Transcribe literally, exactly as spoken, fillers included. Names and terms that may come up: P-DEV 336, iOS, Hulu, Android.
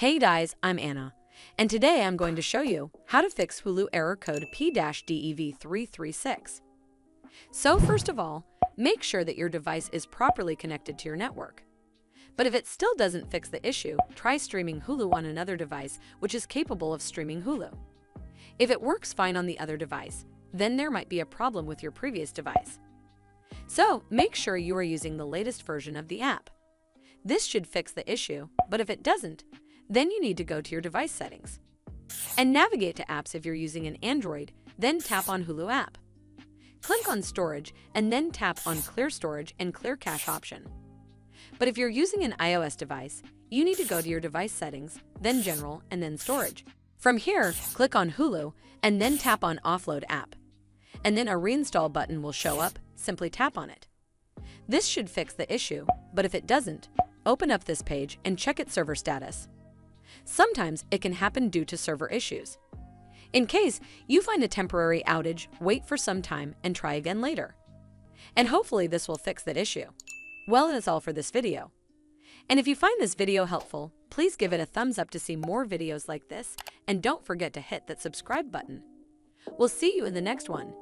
Hey guys, I'm Anna, and today I'm going to show you how to fix Hulu error code P D E V three three six. So first of all, make sure that your device is properly connected to your network. But if it still doesn't fix the issue, try streaming Hulu on another device which is capable of streaming Hulu. If it works fine on the other device, then there might be a problem with your previous device. So make sure you are using the latest version of the app. This should fix the issue, but if it doesn't, then you need to go to your device settings and navigate to apps if you're using an Android, then tap on Hulu app. Click on storage and then tap on clear storage and clear cache option. But if you're using an iOS device, you need to go to your device settings, then general and then storage. From here, click on Hulu and then tap on offload app. And then a reinstall button will show up, simply tap on it. This should fix the issue, but if it doesn't, open up this page and check its server status. Sometimes it can happen due to server issues. In case you find a temporary outage, wait for some time and try again later. And hopefully this will fix that issue. Well, that's all for this video. And if you find this video helpful, please give it a thumbs up to see more videos like this, and don't forget to hit that subscribe button. We'll see you in the next one.